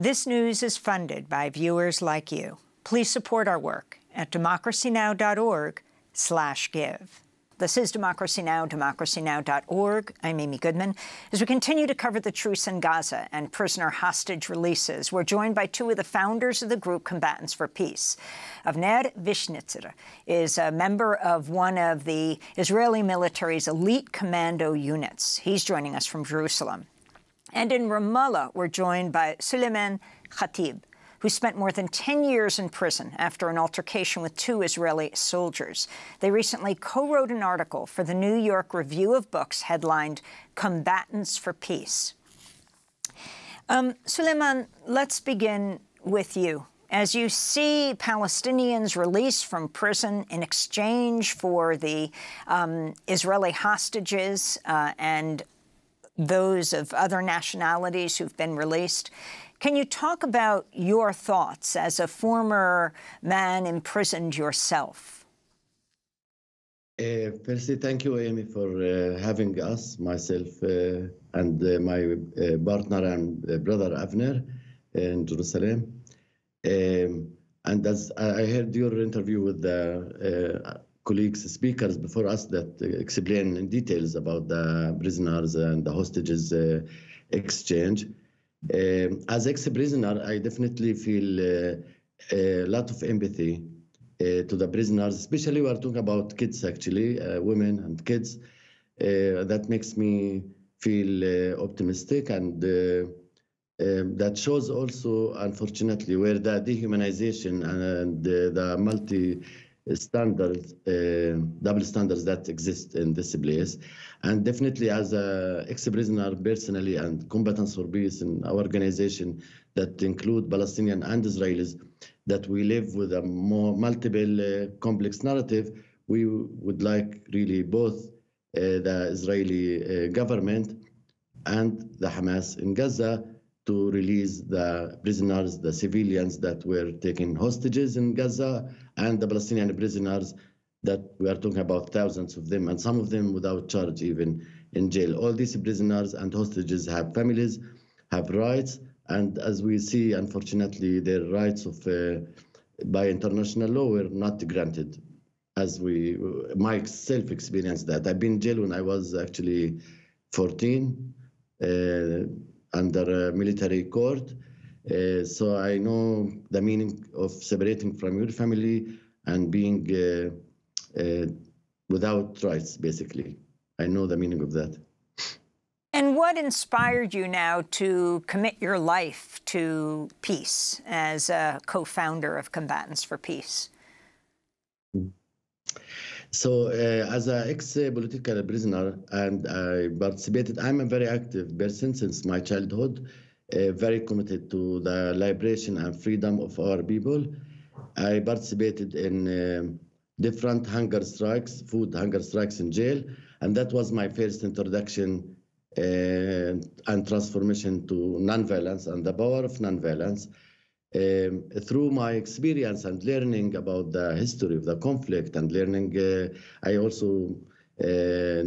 This news is funded by viewers like you. Please support our work at democracynow.org/give. This is Democracy Now!, democracynow.org. I'm Amy Goodman. As we continue to cover the truce in Gaza and prisoner hostage releases, we're joined by two of the founders of the group Combatants for Peace. Avner Wishnitzer is a member of one of the Israeli military's elite commando units. He's joining us from Jerusalem. And in Ramallah, we're joined by Suleiman Khatib, who spent more than 10 years in prison after an altercation with two Israeli soldiers. They recently co-wrote an article for The New York Review of Books headlined, "Combatants for Peace." Suleiman, let's begin with you. As you see Palestinians released from prison in exchange for the Israeli hostages and those of other nationalities who've been released, can you talk about your thoughts as a former man imprisoned yourself? Firstly, thank you, Amy, for having us, myself and my partner and brother Avner in Jerusalem. And as I heard your interview with the colleagues, speakers before us that explain in details about the prisoners and the hostages exchange. As ex-prisoner, I definitely feel a lot of empathy to the prisoners, especially we are talking about kids, actually, women and kids. That makes me feel optimistic, and that shows also, unfortunately, where the dehumanization and the multi-standards, double standards that exist in this place. And definitely as an ex-prisoner personally and Combatants for Peace in our organization that include Palestinian and Israelis, that we live with a more multiple complex narrative, we would like really both the Israeli government and the Hamas in Gaza to release the prisoners, the civilians that were taken hostages in Gaza, and the Palestinian prisoners that we are talking about thousands of them, and some of them without charge even in jail. All these prisoners and hostages have families, have rights, and as we see, unfortunately, their rights of by international law were not granted. As we, myself experienced that. I've been in jail when I was actually 14. Under a military court, so I know the meaning of separating from your family and being without rights, basically. I know the meaning of that. And what inspired you now to commit your life to peace as a co-founder of Combatants for Peace? So, as an ex-political prisoner, and I participated, I'm a very active person since my childhood, very committed to the liberation and freedom of our people. I participated in different hunger strikes, food hunger strikes in jail, and that was my first introduction and transformation to nonviolence and the power of nonviolence. Through my experience and learning about the history of the conflict and learning, I also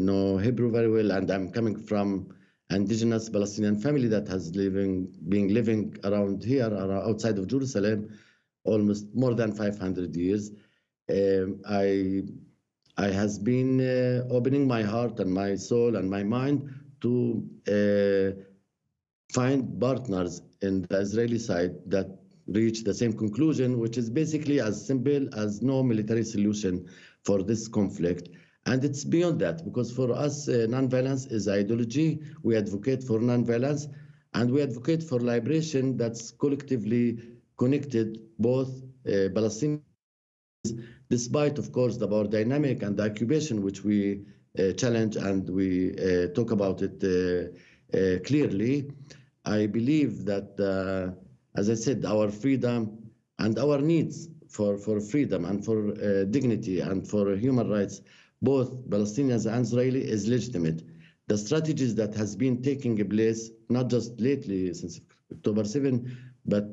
know Hebrew very well, and I'm coming from indigenous Palestinian family that has been living around here, outside of Jerusalem, almost more than 500 years. I has been opening my heart and my soul and my mind to find partners in the Israeli side that reach the same conclusion, which is basically as simple as no military solution for this conflict. And it's beyond that, because for us, nonviolence is ideology. We advocate for nonviolence, and we advocate for liberation that's collectively connected both Palestinians, despite, of course, the power dynamic and the occupation, which we challenge and we talk about it clearly. I believe that, as I said, our freedom and our needs for freedom and for dignity and for human rights, both Palestinians and Israeli, is legitimate. The strategies that has been taking place, not just lately since October 7, but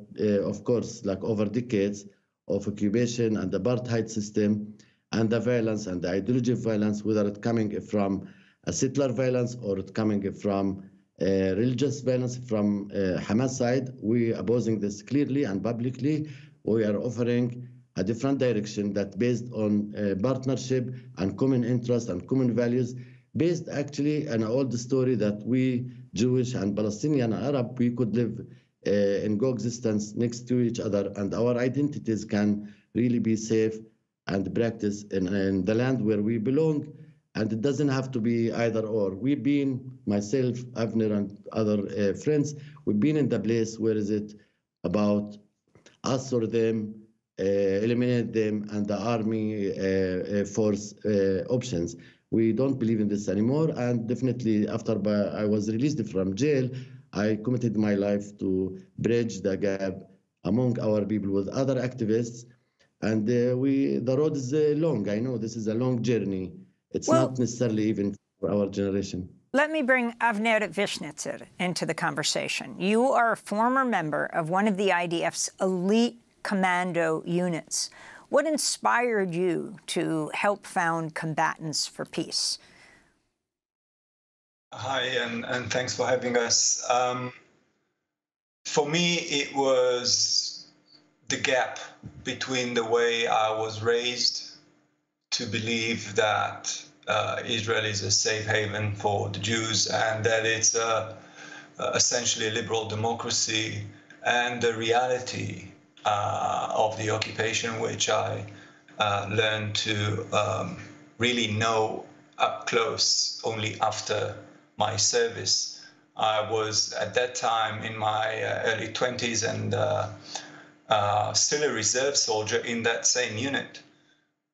of course, like over decades of occupation and the apartheid system and the violence and the ideology of violence, whether it's coming from a settler violence or it's coming from religious violence from Hamas side. We are opposing this clearly and publicly. We are offering a different direction that based on partnership and common interests and common values, based actually on an old story that we, Jewish and Palestinian and Arab, we could live in coexistence next to each other, and our identities can really be safe and practice in the land where we belong. And it doesn't have to be either or. We've been, myself, Avner, and other friends, we've been in the place where is it about us or them, eliminate them, and the army force options. We don't believe in this anymore. And definitely after I was released from jail, I committed my life to bridge the gap among our people with other activists. And the road is long. I know this is a long journey. It's not necessarily even for our generation. Let me bring Avner Wishnitzer into the conversation. You are a former member of one of the IDF's elite commando units. What inspired you to help found Combatants for Peace? Hi, and thanks for having us. For me, it was the gap between the way I was raised to believe that Israel is a safe haven for the Jews and that it's essentially a liberal democracy, and the reality of the occupation, which I learned to really know up close only after my service. I was at that time in my early 20s and still a reserve soldier in that same unit.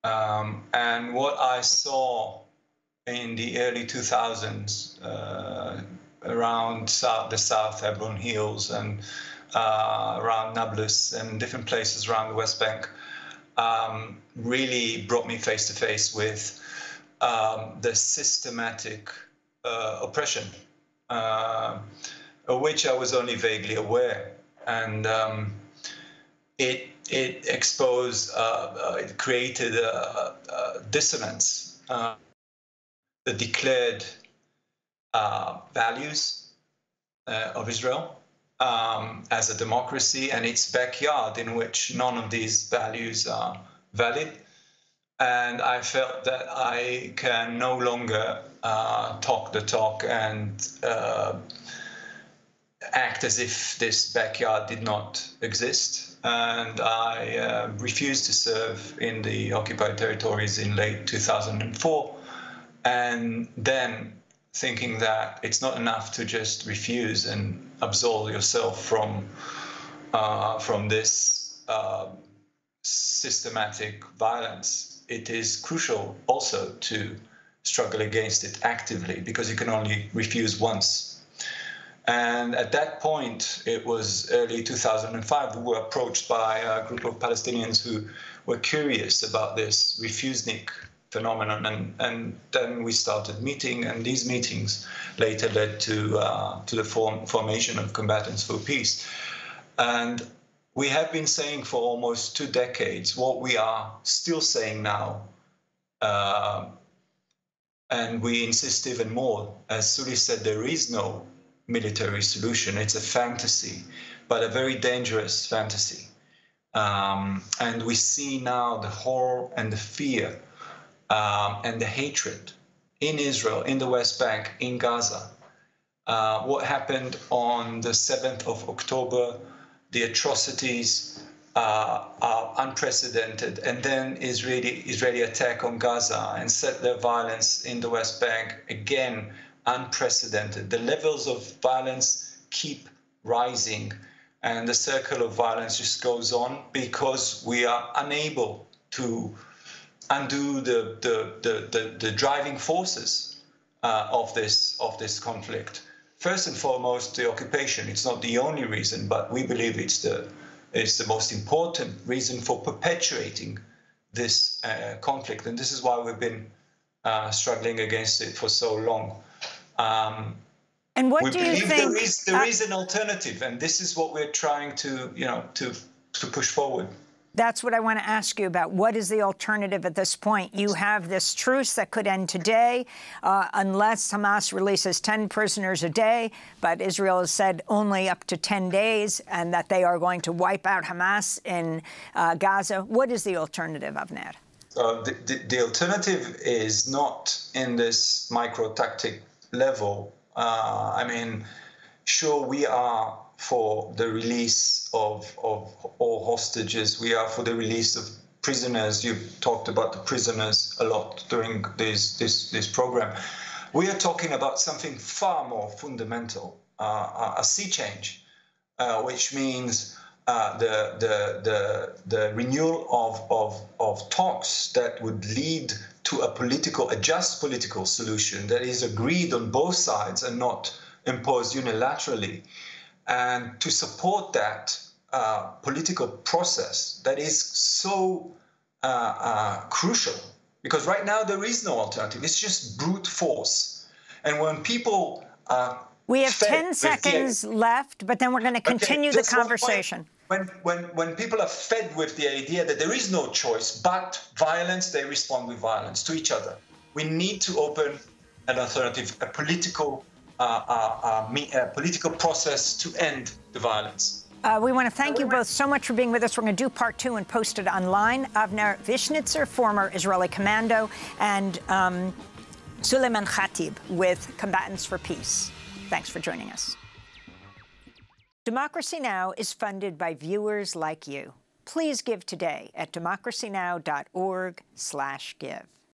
And what I saw in the early 2000s around the South Hebron Hills and around Nablus and different places around the West Bank really brought me face to face with the systematic oppression, of which I was only vaguely aware, and it exposed, it created a dissonance. The declared values of Israel as a democracy and its backyard, in which none of these values are valid. And I felt that I can no longer talk the talk and act as if this backyard did not exist. And I refused to serve in the occupied territories in late 2004. And then thinking that it's not enough to just refuse and absolve yourself from this systematic violence. It is crucial also to struggle against it actively, because you can only refuse once. And at that point, it was early 2005, we were approached by a group of Palestinians who were curious about this refusnik phenomenon, and then we started meeting, and these meetings later led to the formation of Combatants for Peace. And we have been saying for almost 2 decades what we are still saying now, and we insist even more. As Suli said, there is no military solution. It's a fantasy, but a very dangerous fantasy. And we see now the horror and the fear and the hatred in Israel, in the West Bank, in Gaza. What happened on the 7th of October, the atrocities are unprecedented. And then Israeli attack on Gaza and settler violence in the West Bank, again, unprecedented. The levels of violence keep rising, and the circle of violence just goes on because we are unable to undo the driving forces of this conflict. First and foremost, the occupation. It's not the only reason, but we believe it's the most important reason for perpetuating this conflict, and this is why we've been struggling against it for so long. And what do you think? There is an alternative, and this is what we're trying to push forward. That's what I want to ask you about. What is the alternative at this point? You have this truce that could end today unless Hamas releases 10 prisoners a day, but Israel has said only up to 10 days and that they are going to wipe out Hamas in Gaza. What is the alternative, Avner? The alternative is not in this micro-tactic level. I mean, sure, we are for the release of all hostages. We are for the release of prisoners. You've talked about the prisoners a lot during this program. We are talking about something far more fundamental, a sea change, which means the renewal of talks that would lead to a just political solution that is agreed on both sides and not imposed unilaterally. And to support that political process that is so crucial, because right now there is no alternative. It's just brute force. And when people we have 10 seconds left, but then we're going to continue the conversation. When people are fed with the idea that there is no choice but violence, they respond with violence to each other. We need to open an alternative, a political process to end the violence. We want to thank you both so much for being with us. We're going to do part two and post it online. Avner Wishnitzer, former Israeli commando, and Suleiman Khatib with Combatants for Peace. Thanks for joining us. Democracy Now! Is funded by viewers like you. Please give today at democracynow.org/give.